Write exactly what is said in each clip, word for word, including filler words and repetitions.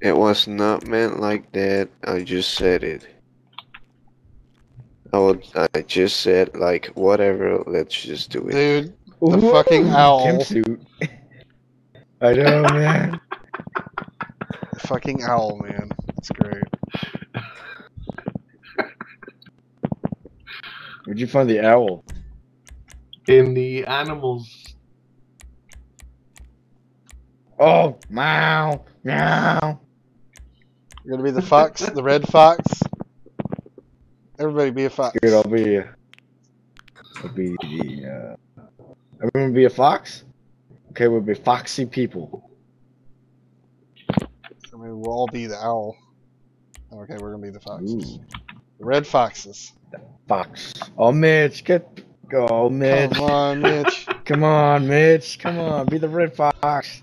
It was not meant like that. I just said it. I would, I just said like whatever. Let's just do it. Dude, the Ooh, fucking owl. Jumpsuit. I know, man. The fucking owl, man. That's great. Where'd you find the owl? In the animals. Oh, meow, meow. You're gonna be the fox, the red fox. Everybody be a fox. Dude, I'll be. A, I'll be the. Uh, everyone be a fox. Okay, we'll be foxy people. I mean, we'll all be the owl. Okay, we're gonna be the foxes. Ooh. The red foxes. The fox. Oh, Mitch, get go, Mitch. Come on, Mitch. Come on, Mitch. Come on, be the red fox.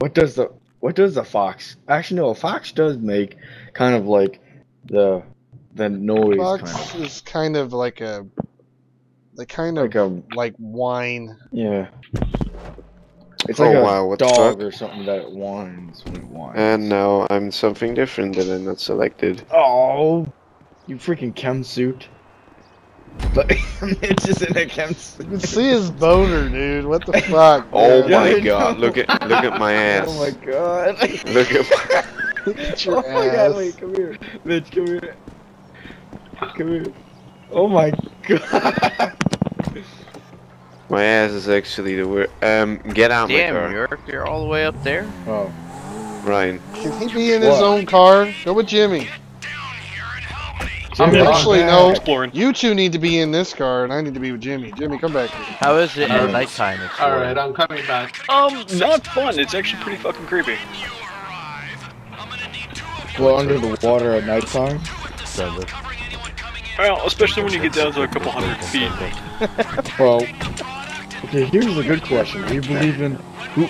What does the what does the fox? Actually, no, a fox does make kind of like the the noise. Fox kind of. Is kind of like a. They kind of like, a, like whine. Yeah. It's like oh, a wow, dog or something that whines when it whines. And now I'm something different that I'm not selected. Oh, you freaking chem suit. But Mitch is in a chem suit. You can see his boner, dude. What the fuck? Oh yeah, my god, know. look at look at my ass. Oh my god. Look at my look at your oh ass. My god, wait, come here. Mitch, come here. Come here. Oh my god. My ass is actually the worst. Um, get out Damn, my car. Damn, York, you're all the way up there. Oh. Ryan. Can he be in what? his own car? Go with Jimmy. I'm actually, no. Exploring. You two need to be in this car, and I need to be with Jimmy. Jimmy, come back here. How is it at nighttime? Alright, I'm coming back. Um, not fun. It's actually pretty fucking creepy. Well, under the water at nighttime? Well, especially when you get down to a couple hundred feet. Well, okay, here's a good question. Do you believe in... Who,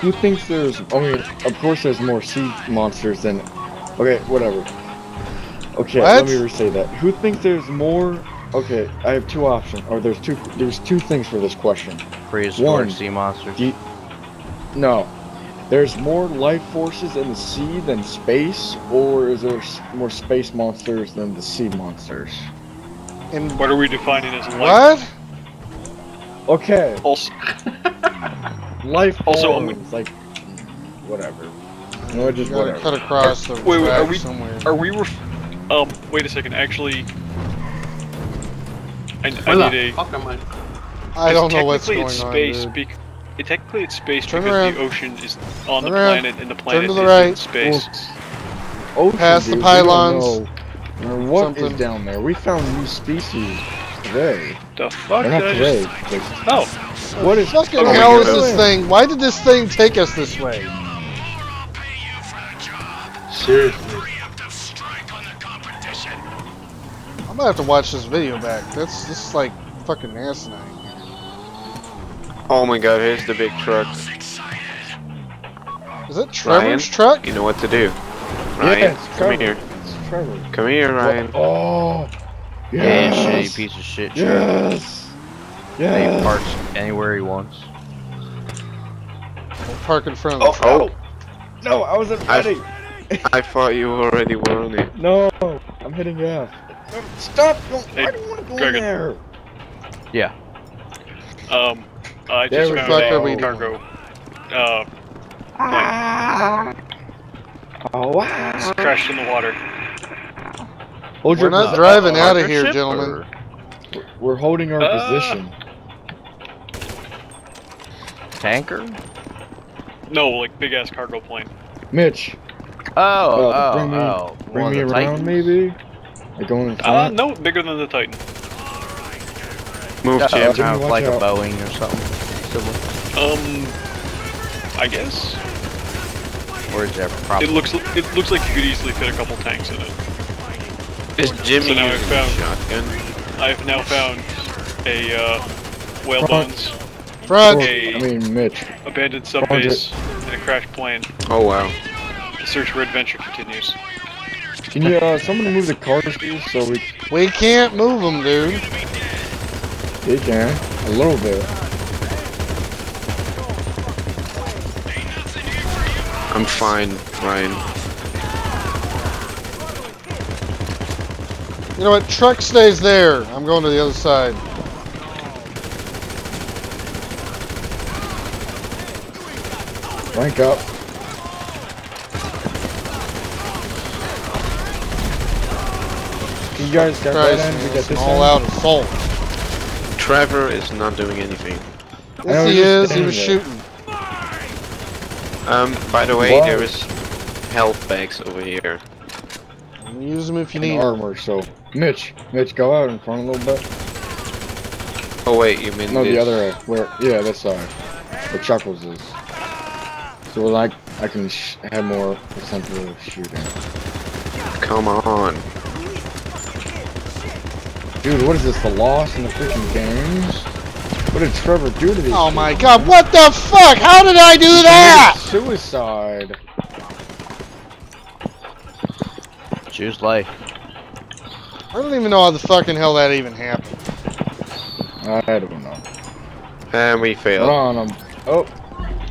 who thinks there's... I mean, of course there's more sea monsters than... Okay, whatever. Okay, what? Let me re-say that. Who thinks there's more... Okay, I have two options. Or there's two There's two things for this question. Prehistoric sea monsters. You, no. There's more life forces in the sea than space, or is there more space monsters than the sea monsters? And what are we defining as life? What? Okay. Also, life also forms, like whatever. No, just you whatever. Cut across are, the wait, wait, are we? Somewhere. Are we? Ref um, wait a second. Actually, I, I need a. I don't know what's going on. Space It, technically, it's space Turn because around. the ocean is on Turn the planet, around. and the planet is right. in space. Well, ocean, Past dude, the pylons. What Something. is down there? We found new species today. The fuck? Not today. Just... Oh. What the is? Fucking oh, hell is this thing? Why did this thing take us this way? Seriously. I'm gonna have to watch this video back. That's this is like fucking asinine. Oh my god, here's the big truck. Is that Trevor's Ryan? truck? You know what to do. Ryan, yeah, come Trevor. here. It's Trevor. Come here, Ryan. Oh! Yes! Yeah, shitty piece of shit, Trevor. Yes! Yes! He parks anywhere he wants. We'll park in front of the oh, truck. Oh! No, I wasn't ready! I, I thought you already were on it. No! I'm hitting you off. Stop! Don't, hey, I don't want to go in there! Yeah. Um... Uh, I there just found like a cargo, uh, ah. oh, wow. It's crashed in the water. Hold We're your not driving out of here, gentlemen. Or? We're holding our uh, position. Tanker? No, like big-ass cargo plane. Mitch. Oh, uh, oh, bring me, oh. Bring me around, Titans? maybe? Like going uh, no, bigger than the Titan. Move uh, Jim, uh, like out. a Boeing or something. Um, I guess. Or is there probably? It looks it looks like you could easily fit a couple tanks in it. Is Jimmy so now I've found, shotgun? I've now found a uh, whale bones, Front. a I mean, Mitch. abandoned sub base, and a crashed plane. Oh wow! The search for adventure continues. Can you uh, someone move the cars, please? So we we can't move them, dude. They can, a little bit. I'm fine, Ryan. You know what? Truck stays there. I'm going to the other side. Rank up. You guys got Christ, that end. We got this all end. Out assault. Trevor is not doing anything. Yes, he is. He was there. Shooting. Um, by the way, what? There is health bags over here. Use them if you need armor. So, Mitch, Mitch, go out in front a little bit. Oh wait, you mean no, this. The other way? Where? Yeah, that side. Where Chuckles is. So like, I can sh have more essential shooting. Come on, dude. What is this? The loss in the freaking games? What did Trevor do to these? Oh my people, God! Man? What the fuck? How did I do that? Suicide. Choose life. I don't even know how the fucking hell that even happened. I don't know. And we failed. Run on him. Oh.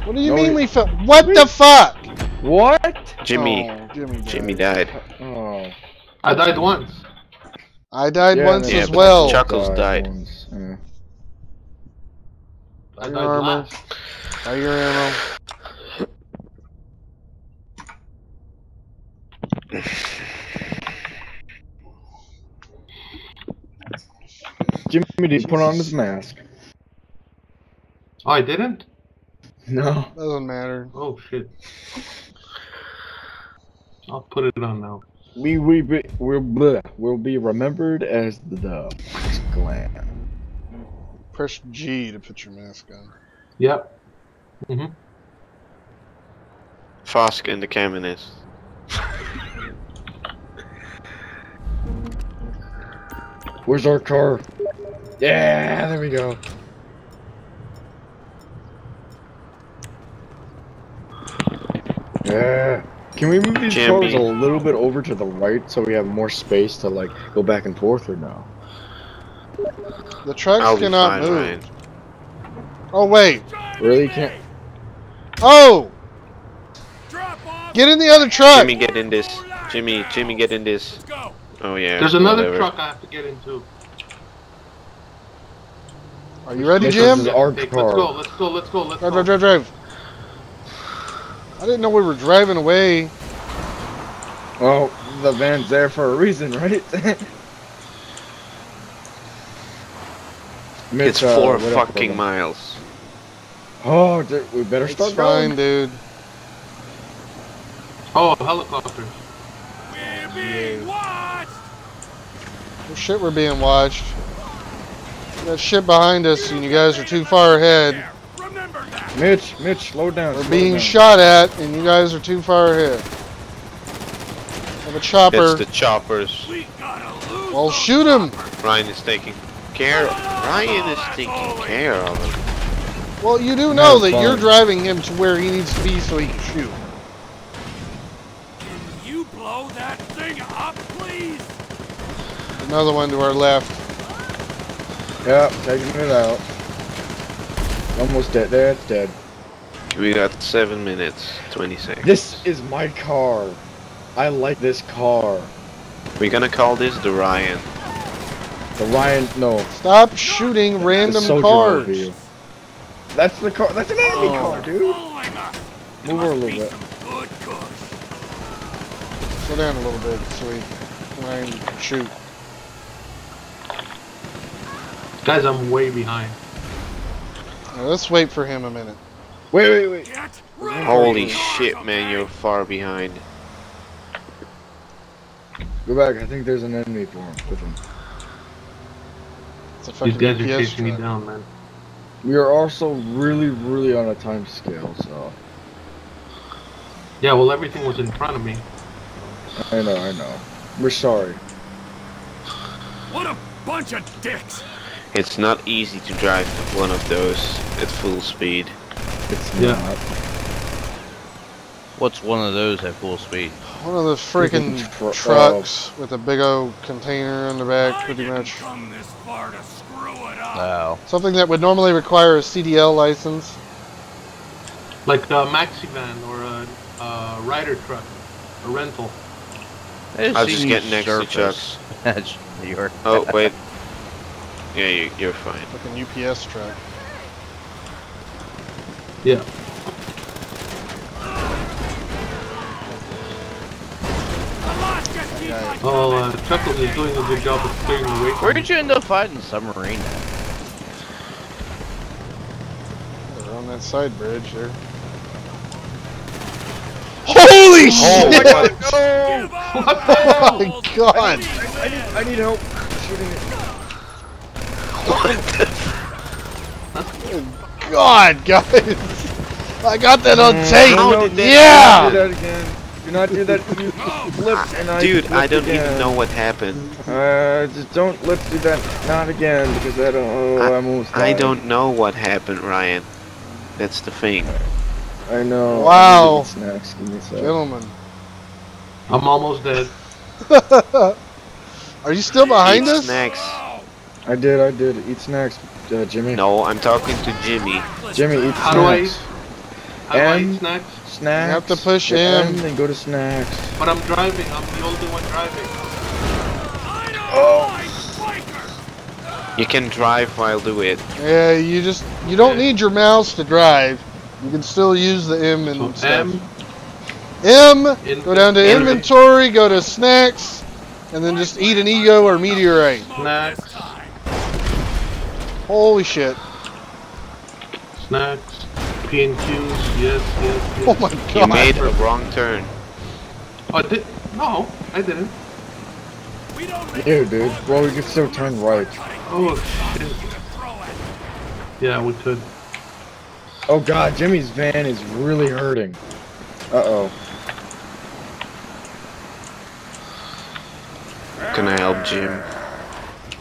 What do you no, mean we failed? What we... the fuck? What? Jimmy. Oh, Jimmy died. Jimmy died. Oh. I died once. I died yeah, once yeah, as well. Chuckles died. died. I your armor. Are your ammo? Jimmy didn't put on his mask. Oh, I didn't? No. Doesn't matter. Oh shit. I'll put it on now. We we be, we'll bleh, we'll be remembered as the glam. Press G to put your mask on. Yep. Mm-hmm. Fosk in the cabin is. Where's our car? Yeah, there we go. Yeah. Can we move these cars a little bit over to the right so we have more space to like go back and forth or no? The trucks I'll cannot move. Ryan. Oh wait. Really can't. Oh! Get in the other truck! Jimmy, get in this. Jimmy, Jimmy, get in this. Oh yeah. There's another whatever. truck I have to get into. Are you ready, Jim? This is our car. Let's go, let's go, let's go, let's drive, go. Drive, drive, drive. I didn't know we were driving away. Well, the van's there for a reason, right? Mitch, it's uh, four fucking miles. Oh, dude, we better it's start fine, going. dude. Oh, helicopter. We're being watched! Well, shit, we're being watched. We got shit behind us, and you guys are too far ahead. Mitch, Mitch, slow down. We're slow being down. shot at, and you guys are too far ahead. I have a chopper. It's the choppers. Well, shoot him! Ryan is taking... Care Ryan is taking care of him. Well, you do know that you're driving him to where he needs to be so he can shoot. Can you blow that thing up, please? Another one to our left. Yep, taking it out. Almost dead. That's dead. We got seven minutes, twenty seconds. This is my car. I like this car. We're gonna call this the Ryan. The Ryan, no. Stop shooting that's random cars. That's the car. That's an enemy oh. car, dude. Move her a little bit. Slow down a little bit so we can shoot. Guys, I'm way behind. Now, let's wait for him a minute. Wait, wait, wait. Get Holy right. shit, man, you're far behind. Go back. I think there's an enemy for him. With him. These guys are chasing me down, man. We are also really, really on a time scale, so... Yeah, well, everything was in front of me. I know, I know. We're sorry. What a bunch of dicks! It's not easy to drive one of those at full speed. It's yeah. not. What's one of those at full speed? One of the freaking tr trucks oh. with a big old container in the back, pretty much. Wow. Something that would normally require a C D L license. Like a Maxivan or a, a Ryder truck, a rental. I'll just get next to Chuck's. That's New York. Oh, wait. Yeah, you, you're fine. Like an U P S truck. Yeah. Oh, uh, Chuckles is doing a good job of steering away from Where did you end up fighting the submarine at? They're on that side bridge there. Holy oh, shit! Oh my god! No. What the hell? Oh my god! I need, I need, I need help shooting it. What the oh god, guys! I got that on tape! No, no, yeah! Do that again. Do not do that to me. Lift and I Dude, I don't again. even know what happened. Uh, just don't let's do that not again because I don't. Oh, I, I'm almost. Dying. I don't know what happened, Ryan. That's the thing. I know. Wow. Snacks. Give me a sec. Gentlemen, I'm almost dead. Are you still behind Eat us? Snacks. I did. I did. Eat snacks, uh, Jimmy. No, I'm talking to Jimmy. Jimmy, eat snacks. How do I eat? How M, do I eat snacks? Snacks. You have to push M. Then go to snacks. But I'm driving. I'm the only one driving. I don't oh. like you can drive while do it. Yeah, you just you don't yeah. need your mouse to drive. You can still use the M and so stuff. M. M. In go down to in inventory. Go to snacks, and then just eat an ego or meteorite. Snacks. Holy shit. Snacks. Yes, yes, yes. Oh my god! You made a wrong turn. I did? No, I didn't. We don't Ew, dude. Well, we could still turn right. Oh shit! Yeah, we could. Oh god, Jimmy's van is really hurting. Uh oh. Can I help Jim?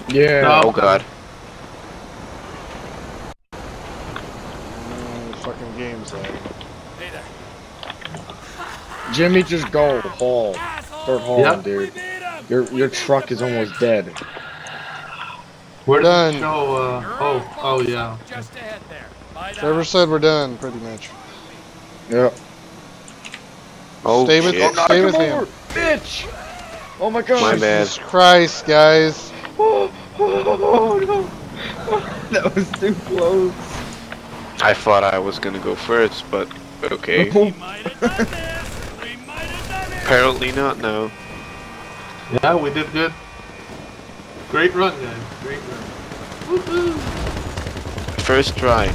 Yeah. No. Oh god. Games like. Jimmy, just go haul, start hauling, yep. dude. Your your truck is almost dead. We're done. Show, uh, oh, oh yeah. Trevor said we're done, pretty much. Yep. Oh Stay with, shit. Stay with him, bitch. Oh my god. My Jesus bad. Christ, guys. Oh, oh, oh, no. Oh, that was too close. I thought I was gonna go first, but okay. We might have done this. We might have done it. Apparently not, no. Yeah, we did good. Great run, guys. Great run. Woohoo! First try.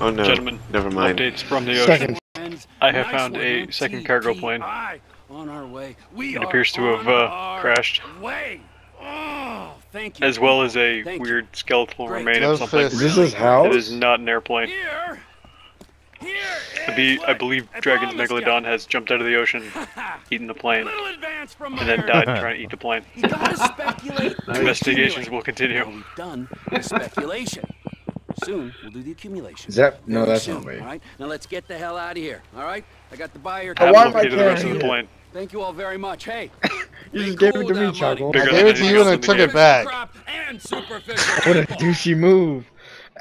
Oh no. Gentlemen, never mind. Updates from the ocean. Second. I have found a second cargo plane. On our way. We it appears to have uh, crashed. Way. Oh, thank you. As well as a thank weird skeletal you. remain of something. This is how it is not an airplane. Here, here I, be, I believe Dragon Megalodon has jumped out of the ocean, eaten the plane, and then died trying to eat the plane. You gotta speculate. Investigations will continue. Done with speculation. Soon we'll do the accumulation. Is that no? That's soon, not me. All right, now let's get the hell out of here. All right, I got the buyer. I will located the rest of the plane. Thank you all very much. Hey. You just gave it to me, Chuckle. I gave it to you and I took it back. What a douchey move.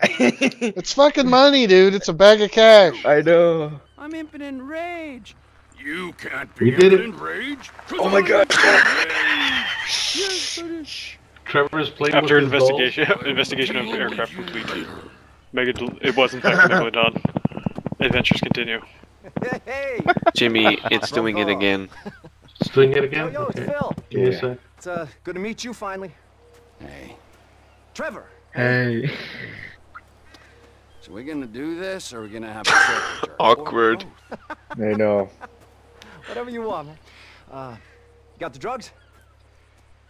It's fucking money, dude. It's a bag of cash. I know. I'm impotent in rage. You can't be impotent in rage. Oh my god. Trevor's playing After investigation, investigation of aircraft complete. Mega, it was in fact Megalodon. Adventures continue. Jimmy, it's doing it again. It's doing it again? Yo, yo, it's okay. Phil. Yes, yeah. It's uh, good to meet you finally. Hey. Trevor. Hey. So we're gonna do this, or we're gonna have a awkward. I know. Whatever you want, man. Uh, you got the drugs?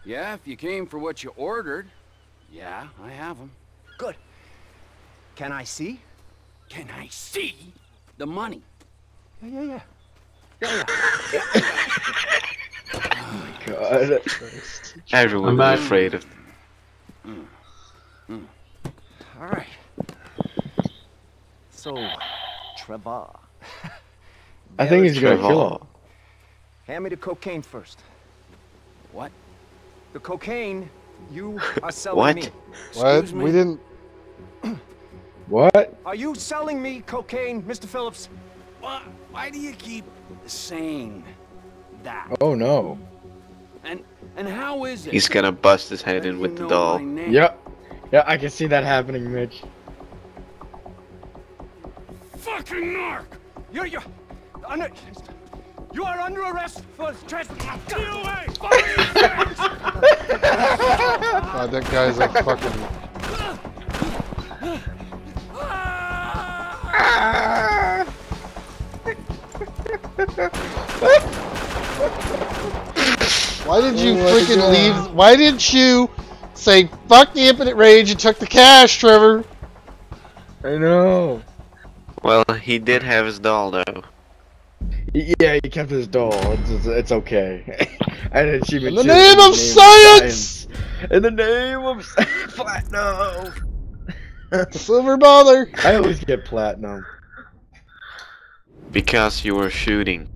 Yeah, if you came for what you ordered. Yeah, I have them. Good. Can I see? Can I see the money? Yeah, yeah, yeah. Yeah, yeah. Yeah. Oh my god. Everyone was afraid of mm. Mm. Alright. So, Trevor. I think he's gonna kill him. Hand me the cocaine first. What? The cocaine you are selling what? me. Excuse what? Me. We didn't... What? Are you selling me cocaine, Mister Phillips? Why, why do you keep saying that? Oh no. And and how is it? He's gonna bust his head in with the doll. Yep. Yeah, I can see that happening, Mitch. Fucking narc! You're you're under you are under arrest for trespassing. Get away! God, that guy's like fucking. Why did you oh freaking God. leave? Why didn't you say fuck the impotent rage and took the cash, Trevor? I know. Well, he did have his doll, though. Yeah, he kept his doll. It's, it's, it's okay. I didn't see in the name of science! In the name of platinum! Silver bother! I always get platinum. Because you were shooting.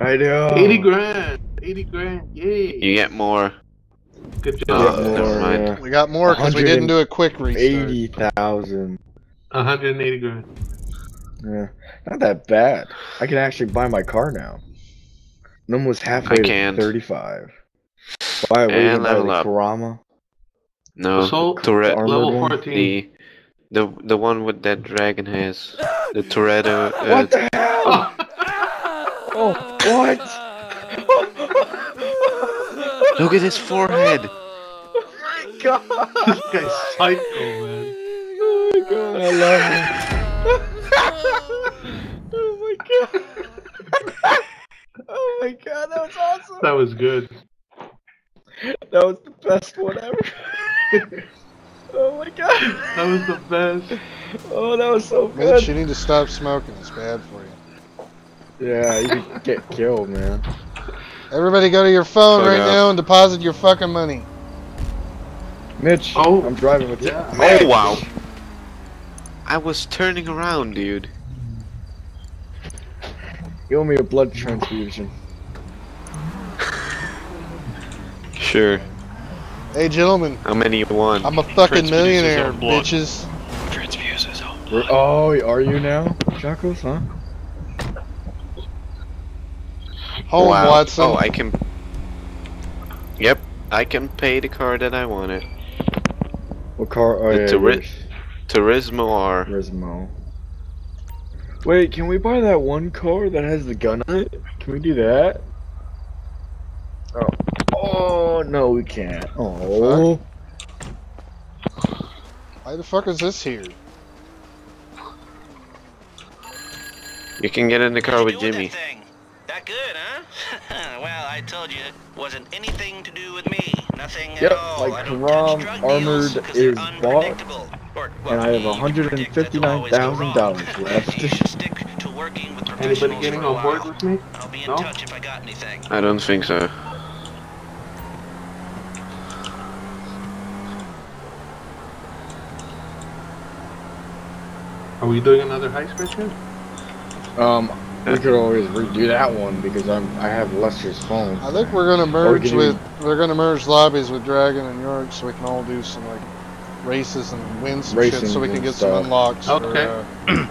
I know. eighty grand. eighty grand. Yay. You get more. Good job. Oh, never mind. Yeah. We got more because we didn't do a quick restart. eighty thousand. one hundred eighty grand. Yeah. Not that bad. I can actually buy my car now. I'm almost halfway to thirty-five. Why are we level up? Kurama? No. Assault, Tourette, level fourteen. The, the, the one with that dragon has. The Toretto. Uh, what the hell? Oh, oh what? Look at his forehead. Oh my god. This guy's psycho, man. Oh my god, I love him. Oh my god. Oh my god, that was awesome. That was good. That was the best one ever. Oh my god. That was the best. Oh, that was so good. Mitch, you need to stop smoking. It's bad for you. Yeah, you could get killed, man. Everybody go to your phone right now and deposit your fucking money. Mitch, oh. I'm driving with you. Yeah. Oh, wow. I was turning around, dude. You owe me a blood transfusion. Sure. Hey, gentlemen. How many you want? I'm a fucking millionaire, bitches. Transfuses all blood. Oh, are you now, Jackals, huh? Hold on, wow. Watson. Oh, I can... Yep, I can pay the car that I wanted. What car? Oh, the yeah, turi Turismo R. Turismo. Wait, can we buy that one car that has the gun on it? Can we do that? Oh. Oh, no, we can't. Oh. Fuck. Why the fuck is this here? You can get in the car with Jimmy. That, thing? that good, huh? Well, I told you, it wasn't anything to do with me. Nothing yep, at all. Yep, like Karam Armored is bought, or, well, and I have one hundred fifty-nine thousand dollars left. Anybody getting on board with me? I'll be in no? touch if I got anything. I don't think so. Are we doing another heist mission? Um, we could always redo that one because I'm I have Lester's phone. I think we're gonna merge with we're gonna merge lobbies with Dragon and York so we can all do some like races and win some Racing shit so we can get stuff. some unlocks. Okay. Or, uh,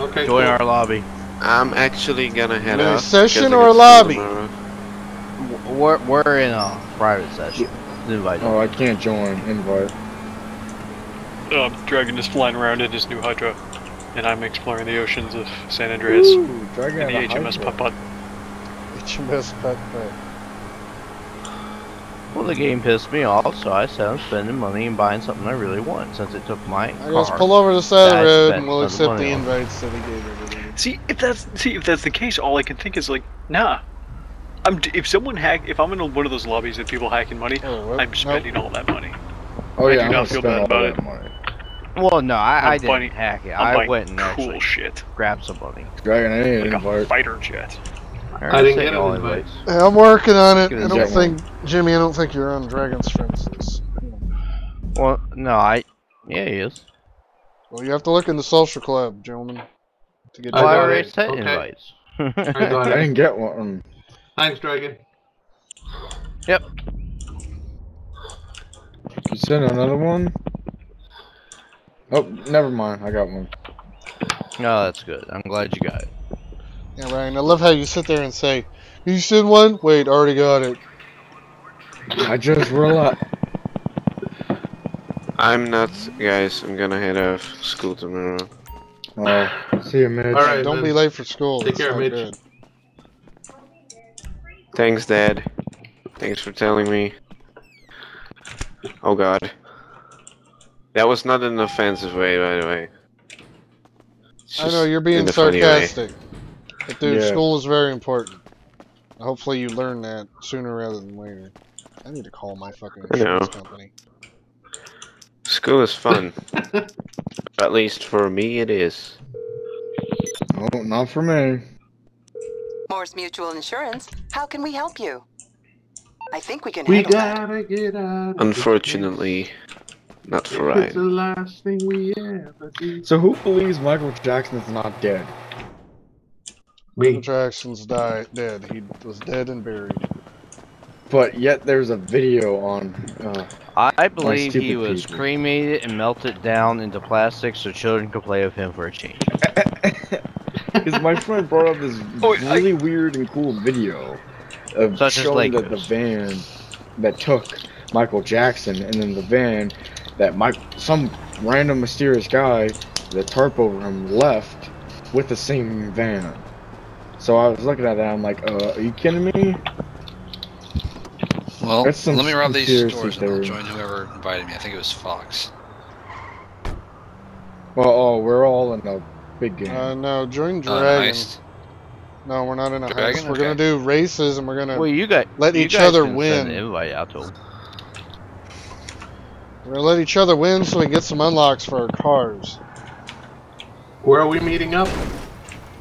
okay. Join cool. our lobby. I'm actually gonna head out. Session or lobby? We're we're in a private session. Invite. Oh, I can't join. Invite. Uh, Dragon is flying around in his new Hydra, and I'm exploring the oceans of San Andreas. Ooh, and the H M S Putt-Putt. H M S Putt-Putt. Well, the game pissed me off, so I said I'm spending money and buying something I really want, since it took my car. Let's pull over to the side of the road, and we'll accept the invites that he gave everybody. See, if that's see if that's the case, all I can think is like, nah. I'm d if someone hack, if I'm in one of those lobbies that people hacking money, oh, I'm spending nope. all that money. Oh I yeah, do I'm not feel bad about it. Money. Well, no, I, I didn't buying, hack it. I'm I went and cool actually shit. grabbed somebody. Dragon, I didn't like invite. a fighter jet. I, I didn't get all advice. Hey, I'm working on it. I don't think, one. Jimmy, I don't think you're on Dragon's friends list. Well, no, I... Yeah, he is. Well, you have to look in the social club, gentlemen. To get I already sent invites. Okay. I didn't get one. Thanks, Dragon. Yep. You sent another one? Oh, never mind. I got one. Oh, that's good. I'm glad you got it. Yeah, Ryan, I love how you sit there and say, you said one? Wait, I already got it. I just realized. I'm not, guys. I'm gonna head off school tomorrow. Uh, see you, Mitch. All right, don't then. Be late for school. Take care, Mitch. Good. Thanks, Dad. Thanks for telling me. Oh God. That was not an offensive way, by the way. I know you're being sarcastic. But dude, yeah. School is very important. Hopefully you learn that sooner rather than later. I need to call my fucking insurance company. School is fun. At least for me it is. Oh, not for me. Morse Mutual Insurance, how can we help you? I think we can we handle gotta that. Get out Unfortunately, not for Ryan. It's the last thing we ever do. So who believes Michael Jackson is not dead? Me. Michael Jackson's died dead. He was dead and buried. But yet there's a video on. Uh, I believe he was people. cremated and melted down into plastic so children could play with him for a change. Because my friend brought up this oh, really I... weird and cool video of Such showing that the van that took Michael Jackson, and then the van that Mike, some random mysterious guy that tarp over him left with the same van. So I was looking at that, I'm like, uh, are you kidding me? Well, let me rob these stores and I'll join whoever invited me. I think it was Fox. Well, oh, we're all in a big game. Uh, no, join Dragon. Uh, no, we're not in a Dragon? heist. We're okay. gonna do races and we're gonna well, you got, let you each guys other win. Send invite out to them. We're gonna let each other win so we get some unlocks for our cars. Where are we meeting up?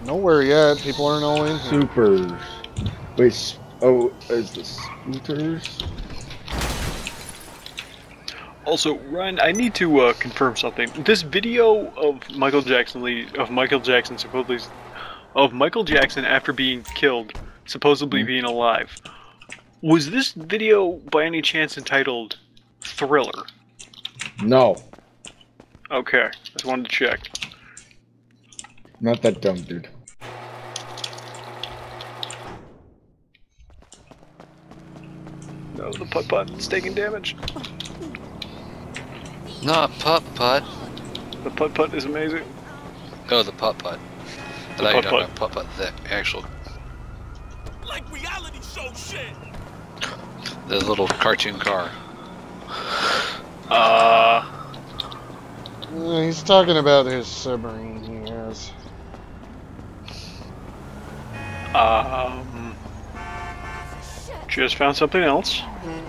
Nowhere yet. People aren't all in here. Supers. Wait. Oh, is this scooters? Also, Ryan, I need to uh, confirm something. This video of Michael Jackson, of Michael Jackson supposedly, of Michael Jackson after being killed, supposedly mm-hmm. being alive. Was this video by any chance entitled "Thriller"? No. Okay, just wanted to check. Not that dumb, dude. No, the putt-putt. It's taking damage. Not putt-putt. The putt-putt is amazing. No, the putt-putt. The I thought putt-putt. you don't know putt-putt, the actual... Like reality show shit! The little cartoon car. Uh... He's talking about his submarine he has. Um... Just found something else. Mm-hmm.